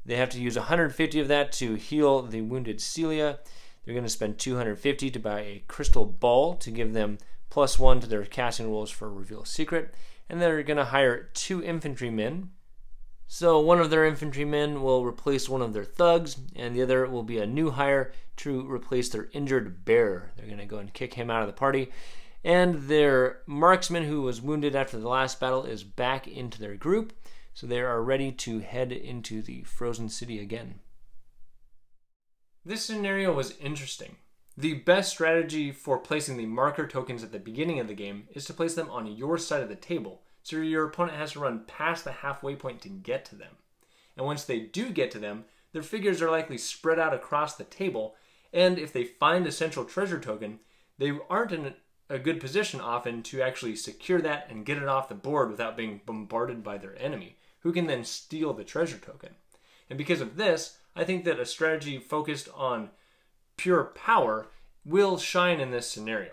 They have to use 150 of that to heal the wounded Celia. They're going to spend 250 to buy a crystal ball to give them +1 to their casting rolls for Reveal Secret, and they're going to hire 2 infantrymen. So one of their infantrymen will replace one of their thugs, and the other will be a new hire to replace their injured bear. They're going to go and kick him out of the party. And their marksman, who was wounded after the last battle, is back into their group, so they are ready to head into the frozen city again. This scenario was interesting. The best strategy for placing the marker tokens at the beginning of the game is to place them on your side of the table, so your opponent has to run past the halfway point to get to them. And once they do get to them, their figures are likely spread out across the table, and if they find a central treasure token, they aren't in a good position often to actually secure that and get it off the board without being bombarded by their enemy, who can then steal the treasure token. And because of this, I think that a strategy focused on pure power will shine in this scenario.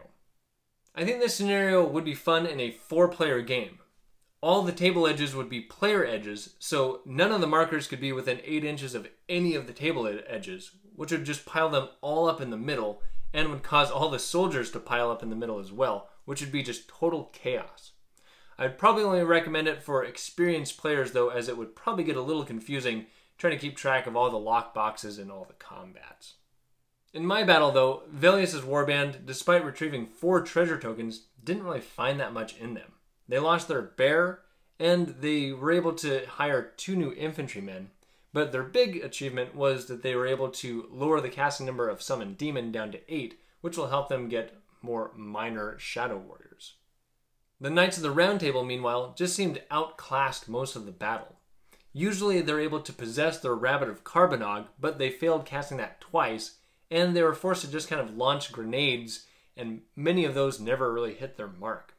I think this scenario would be fun in a 4-player game. All the table edges would be player edges, so none of the markers could be within 8 inches of any of the table edges, which would just pile them all up in the middle, and would cause all the soldiers to pile up in the middle as well, which would be just total chaos. I'd probably only recommend it for experienced players though, as it would probably get a little confusing trying to keep track of all the lock boxes and all the combats. In my battle though, Velius' warband, despite retrieving 4 treasure tokens, didn't really find that much in them. They lost their bear, and they were able to hire 2 new infantrymen, but their big achievement was that they were able to lower the casting number of Summon Demon down to 8, which will help them get more minor Shadow Warriors. The Knights of the Round Table, meanwhile, just seemed outclassed most of the battle. Usually they're able to possess their Rabbit of Caerbannog, but they failed casting that twice, and they were forced to just kind of launch grenades, and many of those never really hit their mark.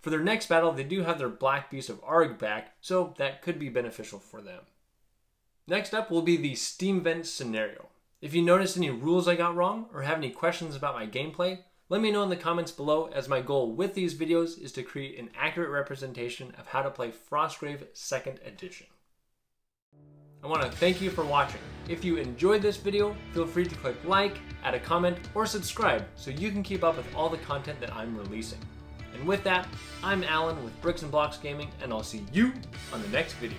For their next battle, they do have their Black Beast of Aaargh back, so that could be beneficial for them. Next up will be the Steam Vent Scenario. If you notice any rules I got wrong or have any questions about my gameplay, let me know in the comments below, as my goal with these videos is to create an accurate representation of how to play Frostgrave 2nd Edition. I want to thank you for watching. If you enjoyed this video, feel free to click like, add a comment, or subscribe so you can keep up with all the content that I'm releasing. And with that, I'm Alan with Bricks and Blocks Gaming, and I'll see you on the next video.